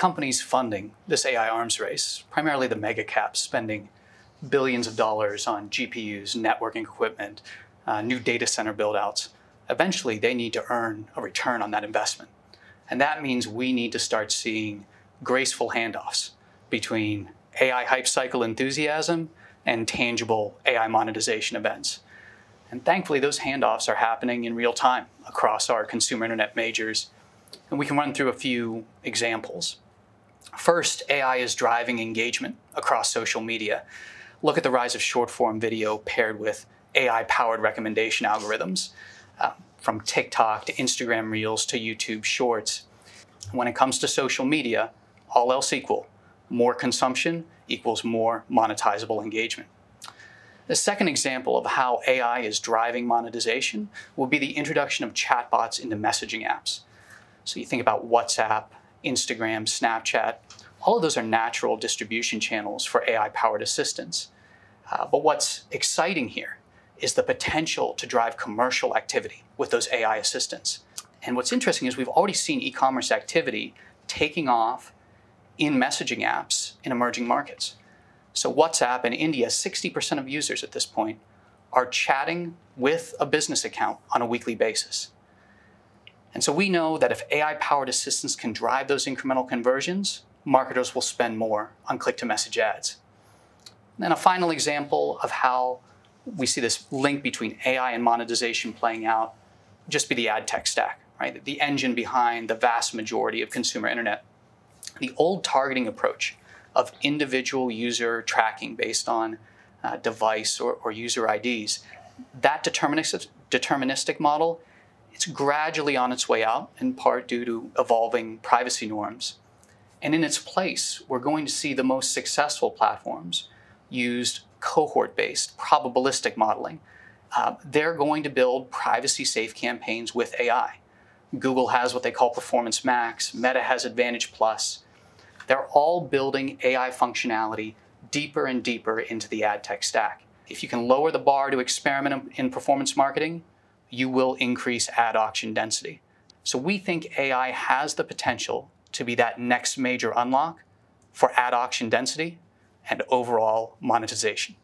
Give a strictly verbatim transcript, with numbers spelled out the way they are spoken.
companies funding this A I arms race, primarily the mega caps spending billions of dollars on G P Us, networking equipment, uh, new data center build-outs, eventually they need to earn a return on that investment. And that means we need to start seeing graceful handoffs between A I hype cycle enthusiasm and tangible A I monetization events. And thankfully, those handoffs are happening in real time across our consumer internet majors. And we can run through a few examples. First, A I is driving engagement across social media. Look at the rise of short-form video paired with A I-powered recommendation algorithms, uh, from TikTok to Instagram Reels to YouTube Shorts. When it comes to social media, all else equal, more consumption equals more monetizable engagement. The second example of how A I is driving monetization will be the introduction of chatbots into messaging apps. So you think about WhatsApp, Instagram, Snapchat, all of those are natural distribution channels for A I-powered assistance. Uh, but what's exciting here is the potential to drive commercial activity with those A I assistants. And what's interesting is we've already seen e-commerce activity taking off in messaging apps in emerging markets. So WhatsApp in India, sixty percent of users at this point are chatting with a business account on a weekly basis. And so we know that if A I-powered assistants can drive those incremental conversions, marketers will spend more on click-to-message ads. And then a final example of how we see this link between A I and monetization playing out just be the ad tech stack, right? The engine behind the vast majority of consumer internet. The old targeting approach of individual user tracking based on uh, device or, or user I Ds, that deterministic, deterministic model, it's gradually on its way out, in part due to evolving privacy norms. And in its place, we're going to see the most successful platforms used cohort-based, probabilistic modeling. Uh, they're going to build privacy-safe campaigns with A I. Google has what they call Performance Max. Meta has Advantage Plus. They're all building A I functionality deeper and deeper into the ad tech stack. If you can lower the bar to experiment in performance marketing, you will increase ad auction density. So we think A I has the potential to be that next major unlock for ad auction density and overall monetization.